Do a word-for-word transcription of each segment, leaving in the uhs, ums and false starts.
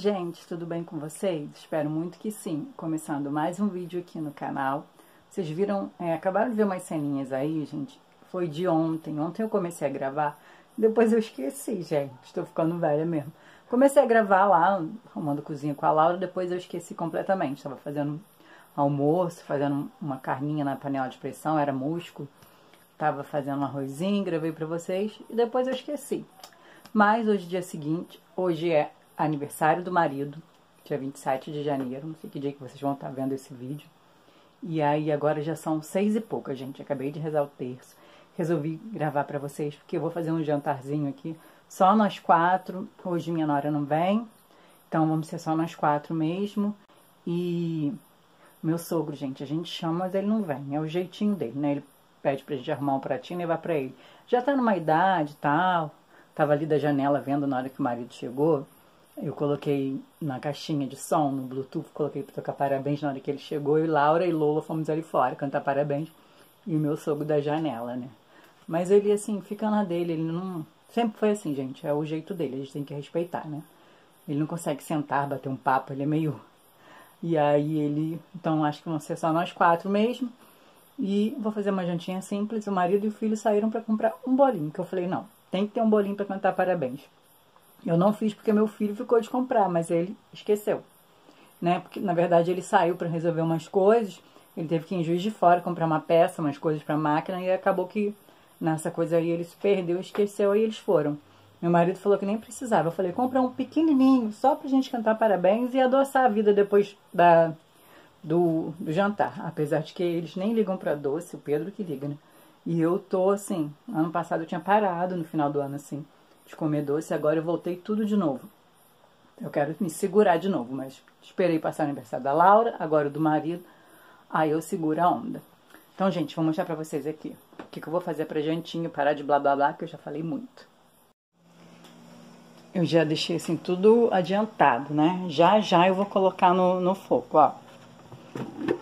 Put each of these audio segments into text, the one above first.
gente, tudo bem com vocês? Espero muito que sim. Começando mais um vídeo aqui no canal. Vocês viram, é, acabaram de ver umas ceninhas aí, gente. Foi de ontem, ontem eu comecei a gravar, depois eu esqueci, gente, estou ficando velha mesmo. Comecei a gravar lá, arrumando cozinha com a Laura, depois eu esqueci completamente. Estava fazendo almoço, fazendo uma carninha na panela de pressão, era musco. Estava fazendo um arrozinho, gravei pra vocês e depois eu esqueci. Mas hoje, dia seguinte, hoje é aniversário do marido, dia vinte e sete de janeiro, não sei que dia que vocês vão estar vendo esse vídeo. E aí agora já são seis e pouca, gente, acabei de rezar o terço, resolvi gravar pra vocês, porque eu vou fazer um jantarzinho aqui, só nós quatro, hoje minha nora não vem, então vamos ser só nós quatro mesmo. E meu sogro, gente, a gente chama, mas ele não vem, é o jeitinho dele, né, ele pede pra gente arrumar um pratinho e levar pra ele. Já tá numa idade e tal, tava ali da janela vendo na hora que o marido chegou. Eu coloquei na caixinha de som, no Bluetooth, coloquei pra tocar parabéns na hora que ele chegou. E Laura e Lola fomos ali fora cantar parabéns. E o meu sogro da janela, né? Mas ele, assim, fica na dele, ele não... Sempre foi assim, gente, é o jeito dele, a gente tem que respeitar, né? Ele não consegue sentar, bater um papo, ele é meio... E aí ele... Então, acho que vão ser só nós quatro mesmo. E vou fazer uma jantinha simples. O marido e o filho saíram pra comprar um bolinho, que eu falei, não, tem que ter um bolinho pra cantar parabéns. Eu não fiz porque meu filho ficou de comprar, mas ele esqueceu, né? Porque, na verdade, ele saiu para resolver umas coisas, ele teve que ir em Juiz de Fora comprar uma peça, umas coisas para máquina, e acabou que nessa coisa aí ele se perdeu, esqueceu, aí eles foram. Meu marido falou que nem precisava. Eu falei, compra um pequenininho, só pra gente cantar parabéns e adoçar a vida depois da, do, do jantar. Apesar de que eles nem ligam pra doce, o Pedro que liga, né? E eu tô, assim, ano passado eu tinha parado no final do ano, assim, de comer doce, agora eu voltei tudo de novo. Eu quero me segurar de novo, mas esperei passar o aniversário da Laura, agora o do marido, aí eu seguro a onda. Então, gente, vou mostrar pra vocês aqui o que, que eu vou fazer pra jantinha, parar de blá blá blá, que eu já falei muito. Eu já deixei, assim, tudo adiantado, né? Já, já eu vou colocar no, no fogo, ó.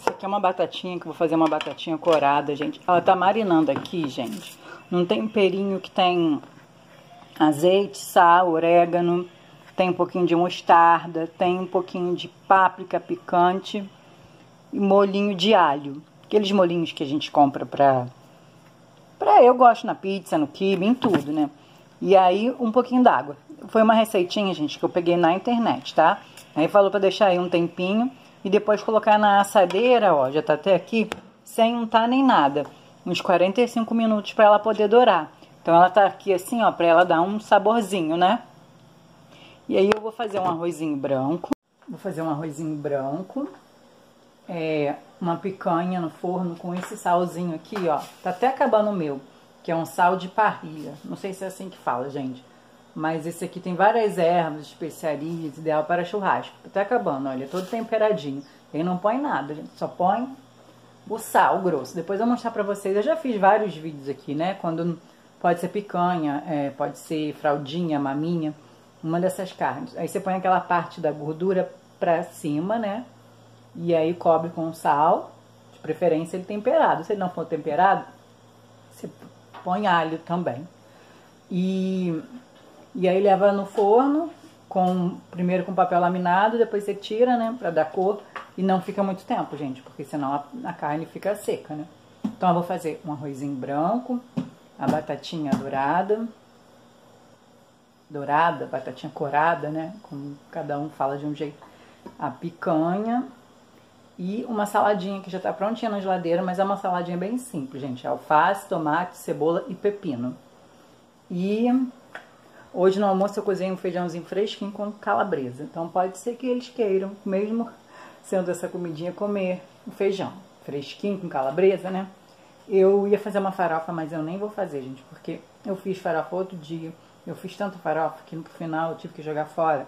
Isso aqui é uma batatinha, que eu vou fazer uma batatinha corada, gente. Ela tá marinando aqui, gente. Não tem temperinho que tem... azeite, sal, orégano, tem um pouquinho de mostarda, tem um pouquinho de páprica picante e molhinho de alho. Aqueles molhinhos que a gente compra pra... pra eu gosto na pizza, no quibe, em tudo, né? E aí, um pouquinho d'água. Foi uma receitinha, gente, que eu peguei na internet, tá? Aí falou pra deixar aí um tempinho e depois colocar na assadeira, ó, já tá até aqui, sem untar nem nada. Uns quarenta e cinco minutos pra ela poder dourar. Então, ela tá aqui assim, ó, pra ela dar um saborzinho, né? E aí, eu vou fazer um arrozinho branco. Vou fazer um arrozinho branco. É, uma picanha no forno com esse salzinho aqui, ó. Tá até acabando o meu, que é um sal de parrilha. Não sei se é assim que fala, gente. Mas esse aqui tem várias ervas, especiarias, ideal para churrasco. Tá até acabando, olha, todo temperadinho. Ele não põe nada, gente. Só põe o sal grosso. Depois eu vou mostrar pra vocês. Eu já fiz vários vídeos aqui, né? Quando... Pode ser picanha, é, pode ser fraldinha, maminha, uma dessas carnes. Aí você põe aquela parte da gordura pra cima, né? E aí cobre com sal, de preferência ele temperado. Se ele não for temperado, você põe alho também. E, e aí leva no forno, com, primeiro com papel laminado, depois você tira, né? Pra dar cor. E não fica muito tempo, gente, porque senão a, a carne fica seca, né? Então eu vou fazer um arrozinho branco. A batatinha dourada, dourada, batatinha corada, né? Como cada um fala de um jeito. A picanha e uma saladinha que já tá prontinha na geladeira, mas é uma saladinha bem simples, gente. Alface, tomate, cebola e pepino. E hoje no almoço eu cozinhei um feijãozinho fresquinho com calabresa. Então pode ser que eles queiram, mesmo sendo essa comidinha, comer um feijão fresquinho com calabresa, né? Eu ia fazer uma farofa, mas eu nem vou fazer, gente, porque eu fiz farofa outro dia. Eu fiz tanta farofa que no final eu tive que jogar fora,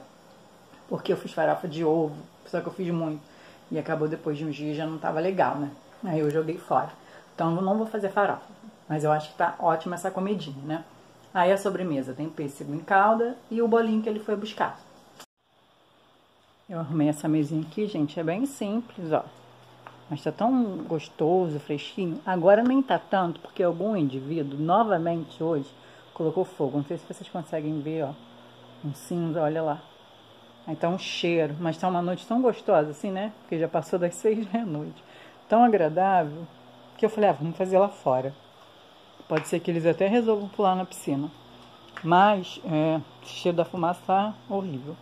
porque eu fiz farofa de ovo, só que eu fiz muito. E acabou depois de uns dias, já não tava legal, né? Aí eu joguei fora. Então eu não vou fazer farofa, mas eu acho que tá ótima essa comidinha, né? Aí a sobremesa tem pêssego em calda e o bolinho que ele foi buscar. Eu arrumei essa mesinha aqui, gente, é bem simples, ó. Mas tá tão gostoso, fresquinho. Agora nem tá tanto, porque algum indivíduo, novamente hoje, colocou fogo. Não sei se vocês conseguem ver, ó. Um cinza, olha lá. Aí tá um cheiro, mas tá uma noite tão gostosa assim, né? Porque já passou das seis da noite. Tão agradável, que eu falei, ah, vamos fazer lá fora. Pode ser que eles até resolvam pular na piscina. Mas, é, o cheiro da fumaça tá horrível.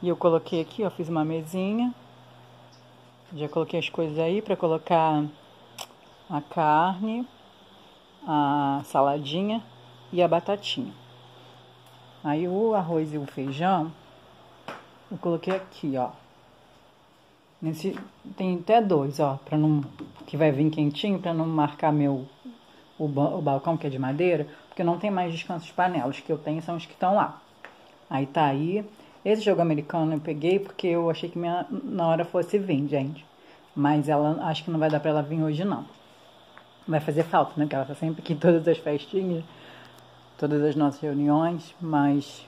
E eu coloquei aqui, ó, fiz uma mesinha. Já coloquei as coisas aí pra colocar a carne, a saladinha e a batatinha. Aí o arroz e o feijão, eu coloquei aqui, ó. Nesse, tem até dois, ó, pra não, que vai vir quentinho, pra não marcar meu o, o balcão, que é de madeira, porque não tem mais descanso de panela. Os que eu tenho são os que estão lá. Aí tá aí. Esse jogo americano eu peguei porque eu achei que minha, na hora fosse vir, gente. Mas ela, acho que não vai dar pra ela vir hoje, não. Vai fazer falta, né? Porque ela tá sempre aqui em todas as festinhas, todas as nossas reuniões, mas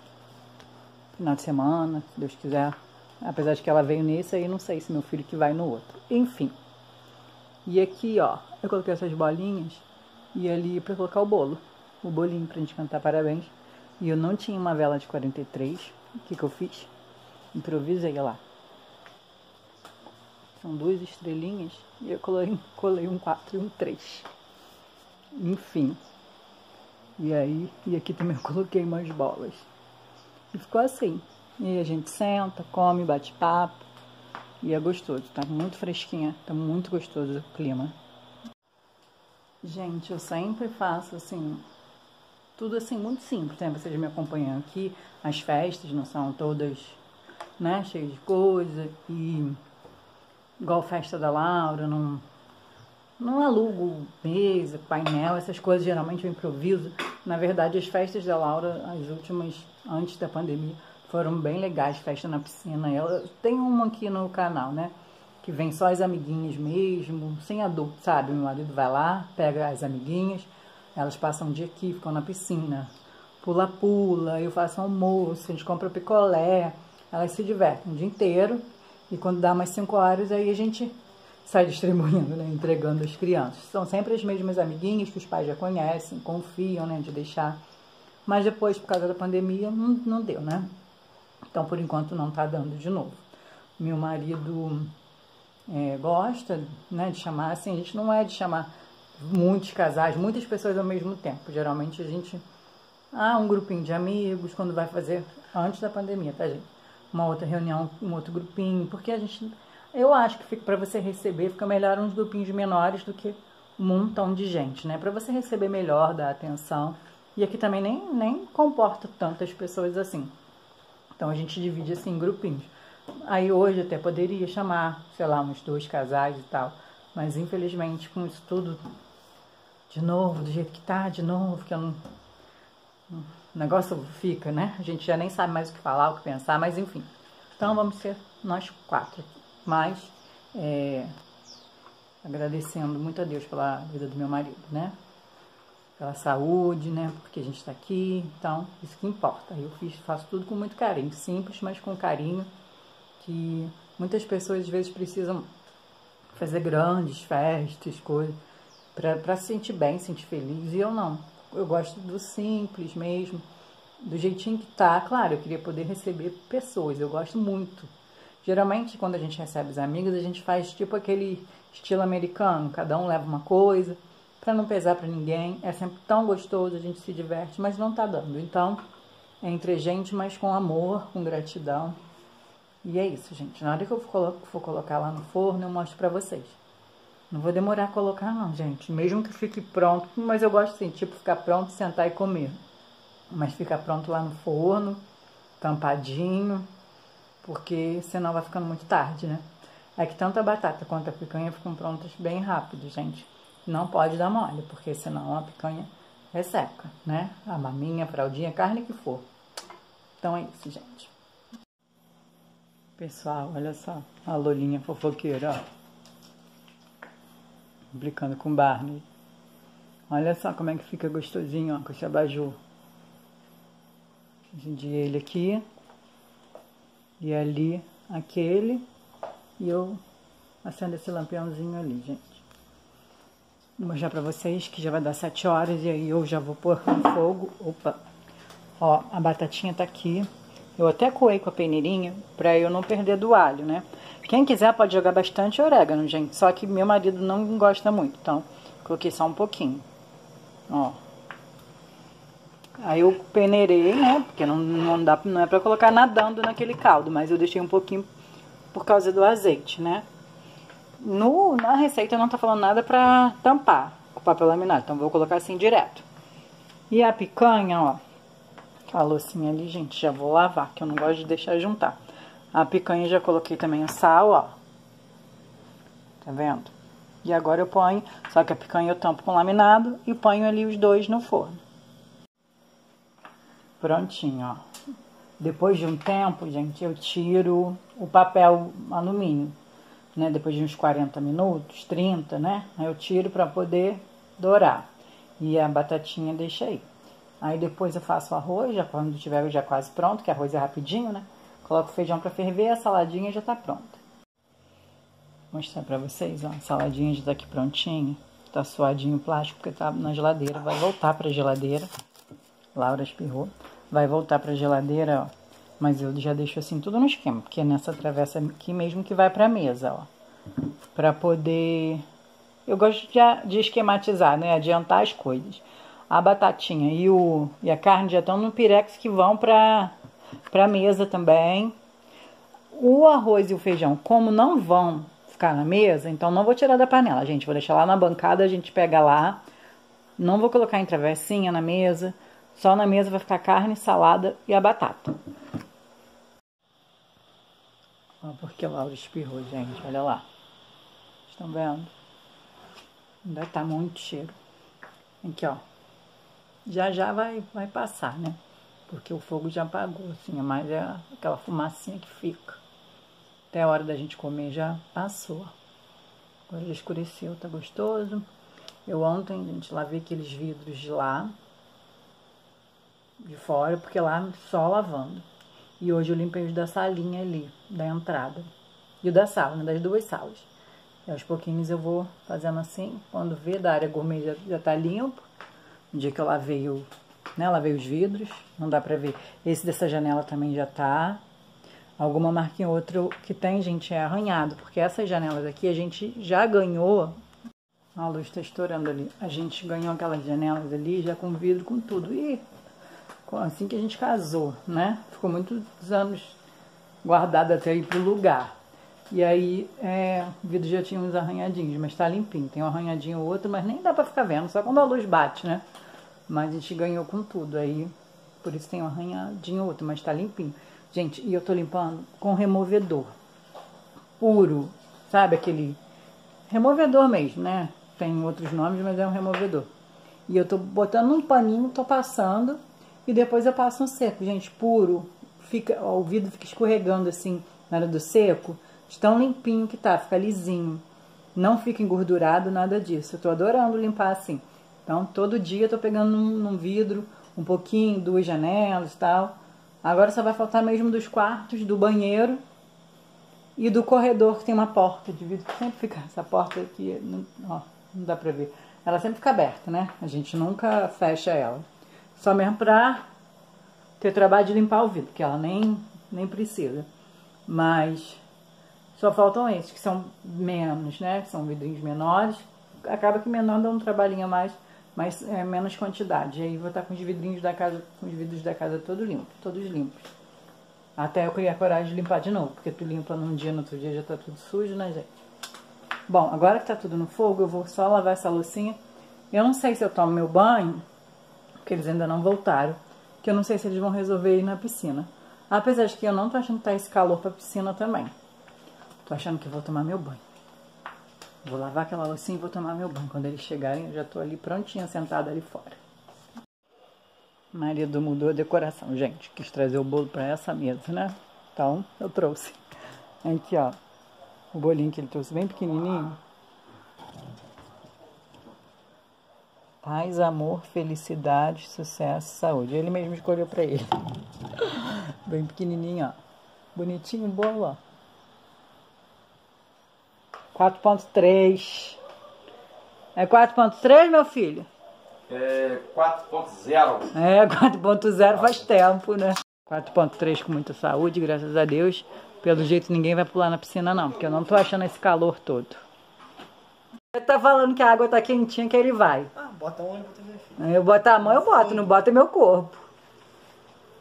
final de semana, se Deus quiser. Apesar de que ela veio nesse aí, não sei se meu filho que vai no outro. Enfim. E aqui, ó, eu coloquei essas bolinhas e ali pra colocar o bolo. O bolinho pra gente cantar parabéns. E eu não tinha uma vela de quarenta e três. O que que eu fiz? Improvisei lá. São duas estrelinhas e eu colei, colei um quatro e um três. Enfim. E aí, e aqui também eu coloquei umas bolas. E ficou assim. E a gente senta, come, bate papo. E é gostoso, tá muito fresquinha. Tá muito gostoso o clima. Gente, eu sempre faço assim, tudo assim muito simples, né? Vocês me acompanham aqui. As festas não são todas, né, cheias de coisa. E igual festa da Laura, não, não alugo mesa, painel, essas coisas. Geralmente eu improviso. Na verdade, as festas da Laura, as últimas, antes da pandemia, foram bem legais, festa na piscina. Eu tenho uma aqui no canal, né? Que vem só as amiguinhas mesmo, sem adulto, sabe? Meu marido vai lá, pega as amiguinhas, elas passam um dia aqui, ficam na piscina. Pula-pula, eu faço almoço, a gente compra picolé. Elas se divertem o dia inteiro. E quando dá umas cinco horas, aí a gente sai distribuindo, né? Entregando as crianças. São sempre as mesmas amiguinhas que os pais já conhecem, confiam, né? De deixar. Mas depois, por causa da pandemia, não, não deu, né? Então, por enquanto, não tá dando de novo. Meu marido é, gosta, né, de chamar, assim, a gente não é de chamar muitos casais, muitas pessoas ao mesmo tempo. Geralmente, a gente... Ah, um grupinho de amigos, quando vai fazer... Antes da pandemia, tá, gente? Uma outra reunião, um outro grupinho, porque a gente... Eu acho que fica, pra você receber, fica melhor uns grupinhos menores do que um montão de gente, né? Pra você receber melhor, dar atenção. E aqui também nem, nem comporta tantas pessoas assim. Então a gente divide assim em grupinhos. Aí hoje até poderia chamar, sei lá, uns dois casais e tal. Mas infelizmente com isso tudo de novo, do jeito que tá, de novo, que eu não... O negócio fica, né? A gente já nem sabe mais o que falar, o que pensar, mas enfim. Então vamos ser nós quatro aqui. Mas é... agradecendo muito a Deus pela vida do meu marido, né? Pela saúde, né? Porque a gente tá aqui, então isso que importa. Eu fiz, faço tudo com muito carinho, simples, mas com carinho, que muitas pessoas às vezes precisam fazer grandes festas, coisas, pra, pra se sentir bem, se sentir feliz, e eu não. Eu gosto do simples mesmo, do jeitinho que tá. Claro, eu queria poder receber pessoas, eu gosto muito. Geralmente, quando a gente recebe os amigos, a gente faz tipo aquele estilo americano, cada um leva uma coisa, pra não pesar pra ninguém. É sempre tão gostoso, a gente se diverte, mas não tá dando. Então, é entre gente, mas com amor, com gratidão. E é isso, gente. Na hora que eu for colocar lá no forno, eu mostro pra vocês. Não vou demorar a colocar, não, gente. Mesmo que fique pronto, mas eu gosto assim, tipo, ficar pronto, sentar e comer. Mas ficar pronto lá no forno, tampadinho, porque senão vai ficando muito tarde, né? É que tanto a batata quanto a picanha ficam prontas bem rápido, gente. Não pode dar mole, porque senão a picanha é seca, né? A maminha, a fraldinha, a carne que for. Então é isso, gente. Pessoal, olha só a Lolinha fofoqueira, ó. Brincando com o Barney. Olha só como é que fica gostosinho, ó, com esse abajur. Acendi ele aqui. E ali, aquele. E eu acendo esse lampiãozinho ali, gente. Vou mostrar pra vocês que já vai dar sete horas e aí eu já vou pôr no fogo. Opa! Ó, a batatinha tá aqui. Eu até coei com a peneirinha pra eu não perder do alho, né? Quem quiser pode jogar bastante orégano, gente. Só que meu marido não gosta muito, então coloquei só um pouquinho. Ó. Aí eu peneirei, né? Porque não, não, dá, não é pra colocar nadando naquele caldo, mas eu deixei um pouquinho por causa do azeite, né? No, na receita eu não tô falando nada pra tampar com papel laminado, então vou colocar assim direto. E a picanha, ó. A loucinha ali, gente, já vou lavar, que eu não gosto de deixar juntar. A picanha já coloquei também o sal, ó. Tá vendo? E agora eu ponho, só que a picanha eu tampo com laminado e ponho ali os dois no forno. Prontinho, ó. Depois de um tempo, gente, eu tiro o papel alumínio, né? Depois de uns quarenta minutos, trinta, né? Aí eu tiro pra poder dourar. E a batatinha deixa aí. Aí depois eu faço o arroz, já quando tiver já quase pronto, que arroz é rapidinho, né? Coloco o feijão pra ferver, a saladinha já tá pronta. Vou mostrar pra vocês, ó, a saladinha já tá aqui prontinha. Tá suadinho o plástico porque tá na geladeira, vai voltar pra geladeira. Laura espirrou. Vai voltar pra geladeira, ó. Mas eu já deixo assim tudo no esquema, porque é nessa travessa aqui mesmo que vai pra mesa, ó. Pra poder... Eu gosto de, de esquematizar, né? Adiantar as coisas. A batatinha e, o, e a carne já estão no pirex que vão para a mesa também. O arroz e o feijão, como não vão ficar na mesa, então não vou tirar da panela, gente. Vou deixar lá na bancada, a gente pega lá. Não vou colocar em travessinha na mesa. Só na mesa vai ficar carne, salada e a batata. Olha porque a Laura espirrou, gente. Olha lá. Estão vendo? Ainda tá muito cheiro. Aqui, ó. Já já vai, vai passar, né? Porque o fogo já apagou, assim, mas é aquela fumacinha que fica. Até a hora da gente comer já passou. Agora já escureceu, tá gostoso. Eu ontem, gente, lavei aqueles vidros de lá, de fora, porque lá só lavando. E hoje eu limpei os da salinha ali, da entrada. E o da sala, né? Das duas salas. E aos pouquinhos eu vou fazendo assim, quando vê, da área gourmet já, já tá limpo. No dia que eu lavei, o, né, lavei os vidros, não dá pra ver. Esse dessa janela também já tá. Alguma marquinha ou outra que tem, gente, é arranhado. Porque essas janelas aqui a gente já ganhou. A luz tá estourando ali. A gente ganhou aquelas janelas ali já com vidro, com tudo. E assim que a gente casou, né? Ficou muitos anos guardada até ir pro lugar. E aí, é, o vidro já tinha uns arranhadinhos, mas tá limpinho. Tem um arranhadinho ou outro, mas nem dá pra ficar vendo, só quando a luz bate, né? Mas a gente ganhou com tudo, aí por isso tem um arranhadinho ou outro, mas tá limpinho. Gente, e eu tô limpando com removedor puro, sabe aquele removedor mesmo, né? Tem outros nomes, mas é um removedor. E eu tô botando um paninho, tô passando, e depois eu passo um seco, gente, puro. Fica, ó, o vidro fica escorregando assim na hora do seco. Tão limpinho que tá, fica lisinho, não fica engordurado, nada disso. Eu tô adorando limpar assim. Então, todo dia eu tô pegando num, num vidro, um pouquinho, duas janelas e tal. Agora só vai faltar mesmo dos quartos, do banheiro e do corredor, que tem uma porta de vidro que sempre fica. Essa porta aqui, não, ó, não dá pra ver. Ela sempre fica aberta, né? A gente nunca fecha ela. Só mesmo pra ter trabalho de limpar o vidro, que ela nem, nem precisa. Mas... só faltam esses, que são menos, né? Que são vidrinhos menores. Acaba que menor dá um trabalhinho a mais, mas é menos quantidade. E aí vou estar com os vidrinhos da casa, com os vidros da casa todo limpo, todos limpos. Até eu criar coragem de limpar de novo, porque tu limpa num dia, no outro dia já tá tudo sujo, né, gente? Bom, agora que tá tudo no fogo, eu vou só lavar essa loucinha. Eu não sei se eu tomo meu banho, porque eles ainda não voltaram, que eu não sei se eles vão resolver ir na piscina. Apesar de que eu não tô achando que tá esse calor pra piscina também. Tô achando que vou tomar meu banho. Vou lavar aquela loucinha e vou tomar meu banho. Quando eles chegarem, eu já tô ali prontinha, sentada ali fora. Marido mudou a decoração, gente. Quis trazer o bolo pra essa mesa, né? Então, eu trouxe. Aqui, ó. O bolinho que ele trouxe, bem pequenininho. Paz, amor, felicidade, sucesso, saúde. Ele mesmo escolheu pra ele. Bem pequenininho, ó. Bonitinho o bolo, ó. quatro ponto três. É quatro ponto três, meu filho? É quatro ponto zero. É, quatro ponto zero faz tempo, né? quatro ponto três com muita saúde, graças a Deus. Pelo jeito ninguém vai pular na piscina não, porque eu não tô achando esse calor todo. Ele tá falando que a água tá quentinha que ele vai. Ah, bota a mão e bota minha filha. Eu boto a mão, eu boto, não bota meu corpo.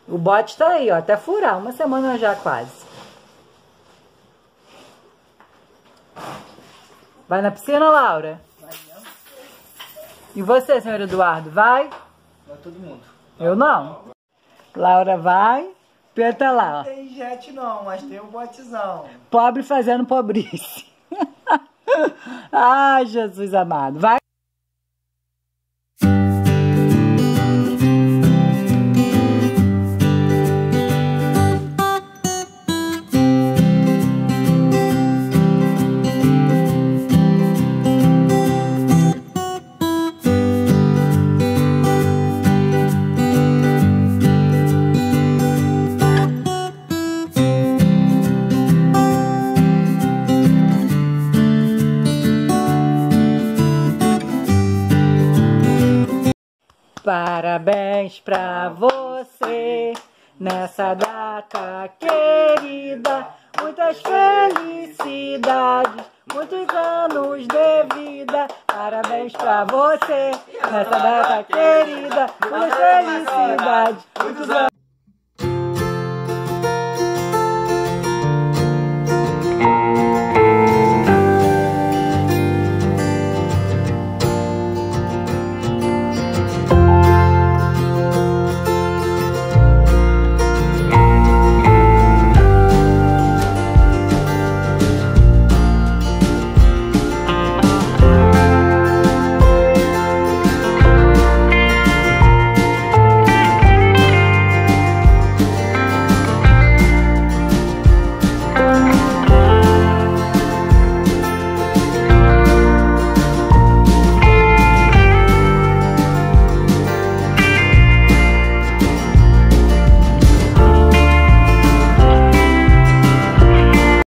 O bote tá aí, ó, até furar, uma semana já quase. Vai na piscina, Laura? Vai não. E você, senhor Eduardo, vai? Vai todo mundo. Eu não. Laura vai, Pedro tá lá, ó. Não tem jet não, mas tem um botezão. Pobre fazendo pobrice. Ai, Jesus amado. Vai. Parabéns pra você, nessa data querida, muitas felicidades, muitos anos de vida. Parabéns pra você, nessa data querida, muitas felicidades, muitos anos.